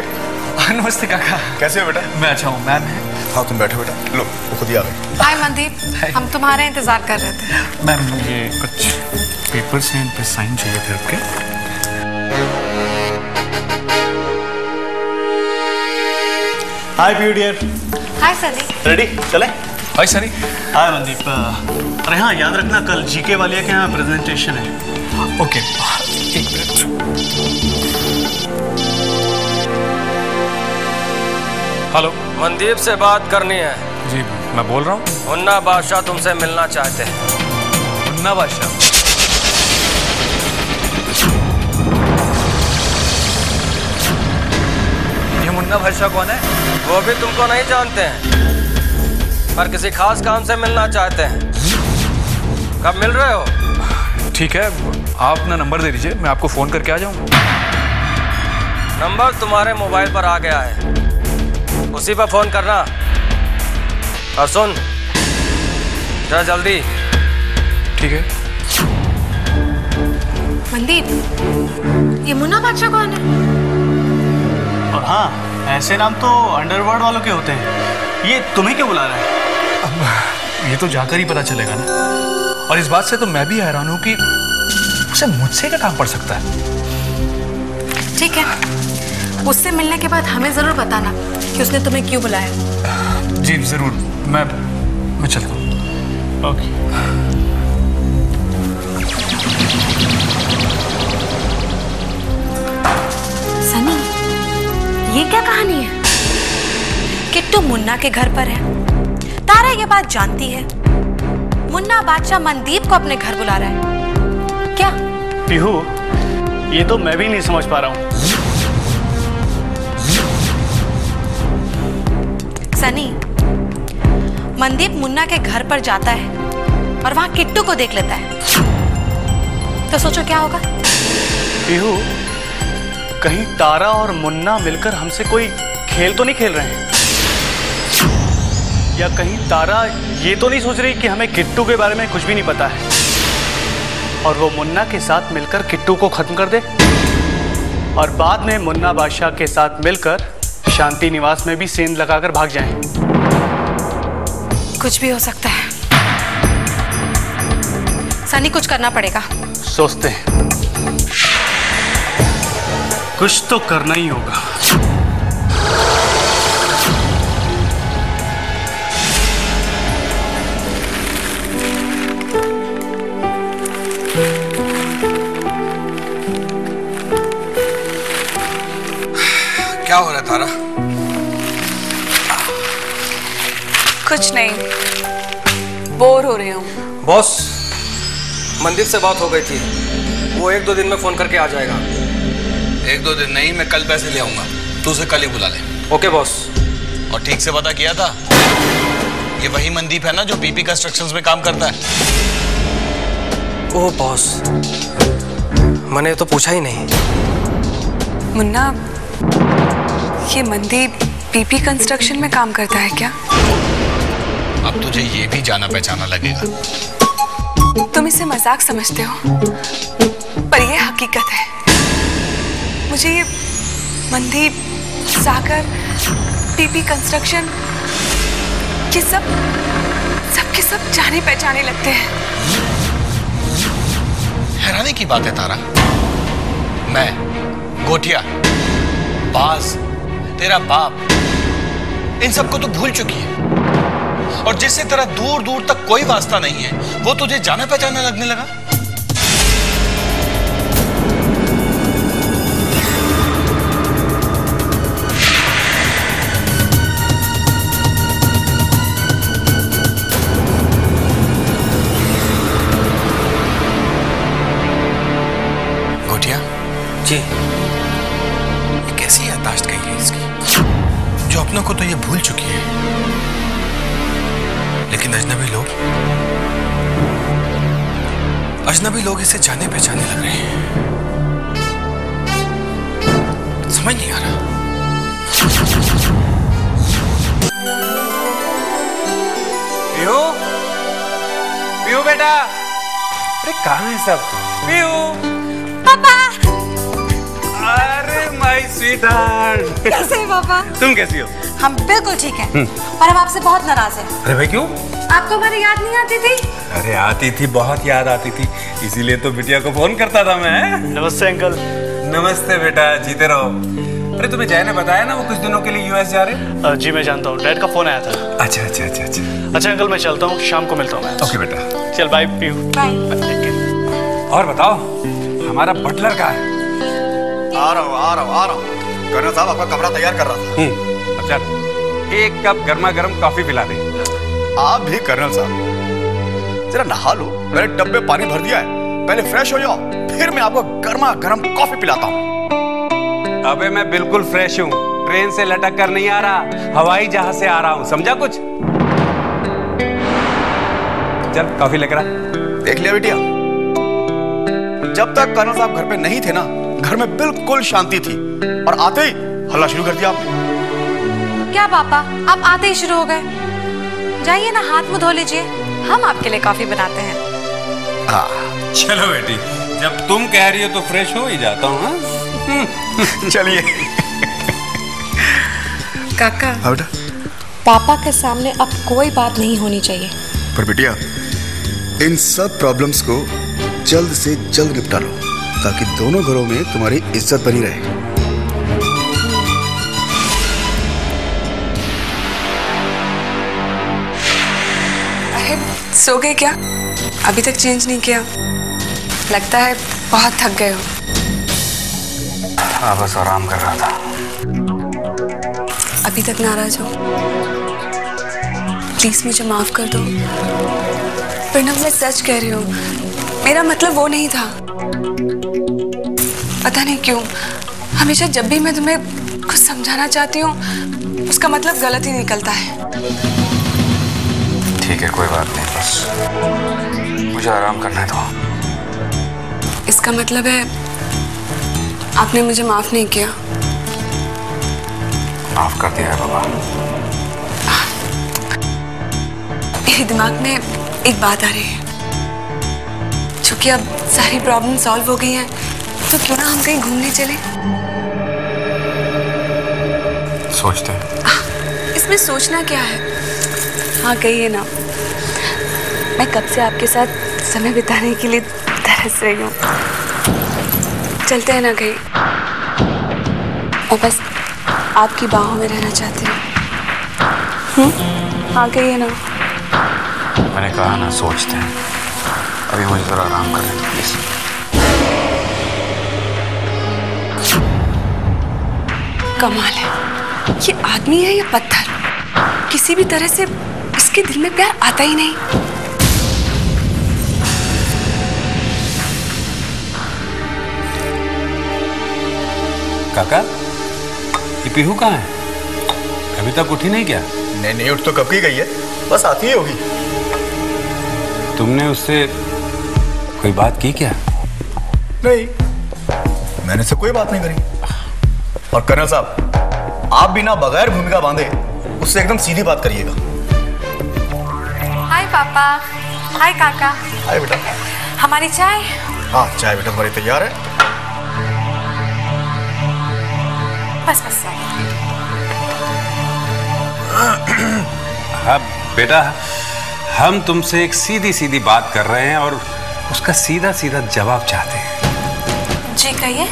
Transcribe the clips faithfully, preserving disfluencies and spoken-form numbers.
मंदीप। नमस्ते काका, कैसे हो बेटा? मैं अच्छा हूँ। मैम है? हाँ, तुम बैठो बेटा, लो वो खुद ही आ गए। हाय मंदीप, हम तुम्हारे इंतजार कर रहे थे। मैम मुझे कुछ पेपर्स हैं, इन पे साइन चाहिए थे आपके। Hi PU dear. Hi Sunny. Ready, चले? हाय सनी। हाय मंदीप। अरे हाँ, याद रखना कल जीके वालिया के यहाँ प्रेजेंटेशन है। ओके, एक मिनट। हेलो, मंदीप से बात करनी है। जी मैं बोल रहा हूँ। मुन्ना बादशाह तुमसे मिलना चाहते हैं। मुन्ना बादशाह? ये मुन्ना बादशाह कौन है? वो भी तुमको नहीं जानते हैं, पर किसी खास काम से मिलना चाहते हैं। कब मिल रहे हो? ठीक है, आप अपना नंबर दे दीजिए, मैं आपको फ़ोन करके आ जाऊँगा। नंबर तुम्हारे मोबाइल पर आ गया है, उसी पर फोन करना। और सुन, जरा जल्दी। ठीक है। मंदीप, ये मुन्ना बादशाह कौन है? और हाँ, ऐसे नाम तो अंडरवर्ल्ड वालों के होते हैं। ये तुम्हें क्यों बुला रहा है? अब ये तो जाकर ही पता चलेगा ना। और इस बात से तो मैं भी हैरान हूँ कि उसे मुझसे क्या काम पड़ सकता है। ठीक है, उससे मिलने के बाद हमें जरूर बताना कि उसने तुम्हें क्यों बुलाया। जी जरूर, मैं मैं चलता हूँ। ओके। सनी, ये क्या कहानी है? किट्टू मुन्ना के घर पर है, तारा ये बात जानती है। मुन्ना बादशाह मंदीप को अपने घर बुला रहा है क्या? पीहू, ये तो मैं भी नहीं समझ पा रहा हूँ। सनी, मंदीप मुन्ना के घर पर जाता है और वहां किट्टू को देख लेता है, तो सोचो क्या होगा? पीहू, कहीं तारा और मुन्ना मिलकर हमसे कोई खेल तो नहीं खेल रहे हैं? या कहीं तारा ये तो नहीं सोच रही कि हमें किट्टू के बारे में कुछ भी नहीं पता है और वो मुन्ना के साथ मिलकर किट्टू को खत्म कर दे और बाद में मुन्ना बादशाह के साथ मिलकर शांति निवास में भी सेंध लगाकर भाग जाएं। कुछ भी हो सकता है सनी, कुछ करना पड़ेगा। सोचते हैं, कुछ तो करना ही होगा। क्या हो रहा है तारा? कुछ नहीं, बोर हो रही हूँ। बॉस, मंदीप से बात हो गई थी, वो एक दो दिन में फोन करके आ जाएगा। एक दो दिन नहीं, मैं कल पैसे ले आऊंगा, तू उसे कल ही बुला ले। Okay boss. और ठीक से पता किया था, ये वही मंदीप है ना जो बीपी कंस्ट्रक्शंस में काम करता है? ओह बॉस, मैंने तो पूछा ही नहीं। मुन्ना, ये मंदीप बीपी कंस्ट्रक्शन में काम करता है क्या? अब तुझे ये भी जाना पहचाना लगेगा। तुम इसे मजाक समझते हो, पर ये हकीकत है। मुझे ये मंदीप, सागर, बीपी कंस्ट्रक्शन, ये सब सबके सब जाने पहचाने लगते हैं। हैरानी की बात है तारा, मैं, गोटिया, बास, तेरा बाप, इन सबको तो भूल चुकी है। और जिससे तेरा दूर दूर तक कोई वास्ता नहीं है, वो तुझे जाना पहचाना लगने लगा। गोटिया जी, ये कैसी याददाश्त गई है इसकी, जो अपनों को तो ये भूल चुकी है, लेकिन अजनबी लोग अजनबी लोग इसे जाने पहचाने लग रहे हैं। समझ नहीं आ रहा। पीहू, पीहू बेटा। अरे कहाँ है सब? पीहू। पापा। अरे हाय स्वीटहार्ट। कैसे हो पापा? तुम कैसी हो? हम बिल्कुल ठीक हैं, पर हम आपसे बहुत नाराज हैं। अरे भाई क्यों? आपको हमारी याद नहीं आती थी? अरे आती थी, बहुत याद आती थी, इसीलिए तो बिटिया को फोन करता था मैं। नमस्ते अंकल। नमस्ते बेटा, जीते रहो। अरे तुम्हें जय ने बताया ना वो कुछ दिनों के लिए यूएस जा रहे? जी मैं जानता हूँ, डैड का फोन आया था। अच्छा अच्छा अच्छा अच्छा अच्छा अंकल मैं चलता हूँ, शाम को मिलता हूँ मैं। ओके बेटा, चल बाय पीहू। और बताओ हमारा बटलर कहाँ है? आ रहा हूँ आ रहा हूँ आ रहा हूँ। कर्नल साहब आपका कमरा तैयार कर रहा था। अच्छा, एक कप गर्मा गर्म कॉफी पिला दे। आप भी कर्नल साहब, जरा नहा लो, मैंने टब में पानी भर दिया है, पहले फ्रेश हो जाओ, फिर मैं आपको गर्मा गर्म कॉफी पिलाता हूँ। अबे मैं बिल्कुल फ्रेश हूँ, ट्रेन से लटक कर नहीं आ रहा, हवाई जहाज से आ रहा हूँ, समझा? कुछ चल कॉफी लेकर आ। देख लिया बेटिया, जब तक कर्नल साहब घर पे नहीं थे ना, घर में बिल्कुल शांति थी, और आते ही हल्ला शुरू कर दिया आपने। क्या पापा, आप आते ही शुरू हो गए? जाइए ना, हाथ मुंह धो लीजिए, हम आपके लिए कॉफी बनाते हैं। आ, चलो बेटी, जब तुम कह रही हो तो फ्रेश हो ही जाता हूँ। चलिए काका, पापा के सामने अब कोई बात नहीं होनी चाहिए। पर बेटिया, इन सब प्रॉब्लम्स को जल्द से जल्द निपटा लो, ताकि दोनों घरों में तुम्हारी इज्जत बनी रहे। सो गए क्या? अभी तक चेंज नहीं किया, लगता है बहुत थक गए हो। बस आराम कर रहा था। अभी तक नाराज हो, प्लीज मुझे माफ कर दो। प्रणव, मैं सच कह रही हूँ, मेरा मतलब वो नहीं था। पता नहीं क्यों हमेशा जब भी मैं तुम्हें कुछ समझाना चाहती हूँ, उसका मतलब गलत ही निकलता है। ठीक है, कोई बात नहीं, बस मुझे आराम करने दो। इसका मतलब है आपने मुझे माफ नहीं किया? माफ कर दिया है बाबा। मेरे दिमाग में एक बात आ रही है, चूंकि अब सारी प्रॉब्लम सॉल्व हो गई है, तो क्यों ना हम कहीं घूमने चले? सोचते हैं। इसमें सोचना क्या है? हाँ कहिए ना, मैं कब से आपके साथ समय बिताने के लिए तरस रही हूँ। चलते हैं ना कहीं? और बस आपकी बाहों में रहना चाहती हूँ। हाँ कहिए ना। मैंने कहा ना, सोचते हैं। अभी मुझे जरा आराम करने दो प्लीज। कमाल है, ये आदमी है या पत्थर, किसी भी तरह से इसके दिल में प्यार आता ही नहीं। काका, ये पीहू कहाँ है? अभी तक उठी नहीं क्या? नहीं नहीं, उठ तो कब की गई है, बस आती ही होगी। तुमने उससे कोई बात की क्या? नहीं, मैंने उससे कोई बात नहीं करी। और कर्नल साहब, आप भी ना बगैर भूमिका बांधे उससे एकदम सीधी बात करिएगा। हाय पापा। हाय काका। हाय बेटा। हमारी चाय? हाँ चाय बेटा हमारी तैयार है। बस बस। हाँ बेटा, हम तुमसे एक सीधी सीधी बात कर रहे हैं और उसका सीधा सीधा जवाब चाहते हैं। जी कहिए।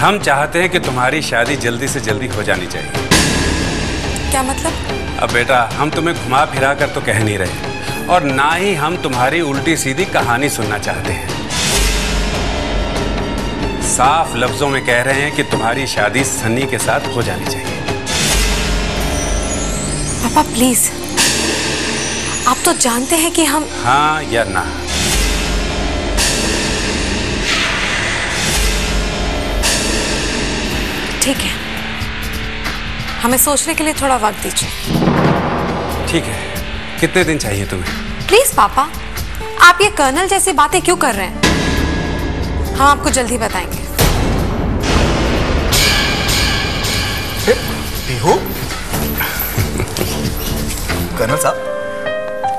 हम चाहते हैं कि तुम्हारी शादी जल्दी से जल्दी हो जानी चाहिए। क्या मतलब? अब बेटा, हम तुम्हें घुमा फिरा कर तो कह नहीं रहे, और ना ही हम तुम्हारी उल्टी सीधी कहानी सुनना चाहते हैं। साफ लफ्जों में कह रहे हैं कि तुम्हारी शादी सन्नी के साथ हो जानी चाहिए। पापा प्लीज, आप तो जानते हैं कि हम... हाँ या ना? ठीक है, हमें सोचने के लिए थोड़ा वक्त दीजिए। ठीक है, कितने दिन चाहिए तुम्हें? प्लीज पापा, आप ये कर्नल जैसी बातें क्यों कर रहे हैं? हाँ, आपको जल्दी बताएंगे। पीहू, कर्नल साहब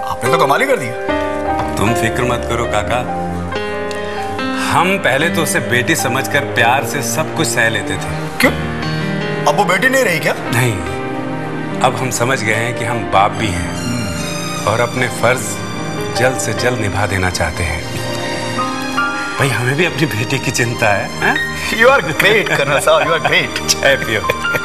आपने तो कमाल ही कर दिया। तुम फिक्र मत करो काका, हम पहले तो उसे बेटी समझकर प्यार से सब कुछ सह लेते थे। क्यों? अब वो बेटी नहीं रही क्या? नहीं, अब हम समझ गए हैं कि हम बाप भी हैं और अपने फर्ज जल्द से जल्द निभा देना चाहते हैं। भाई हमें भी अपनी बेटी की चिंता है। यू आर ग्रेट कर्नल साहब, यू आर ग्रेट।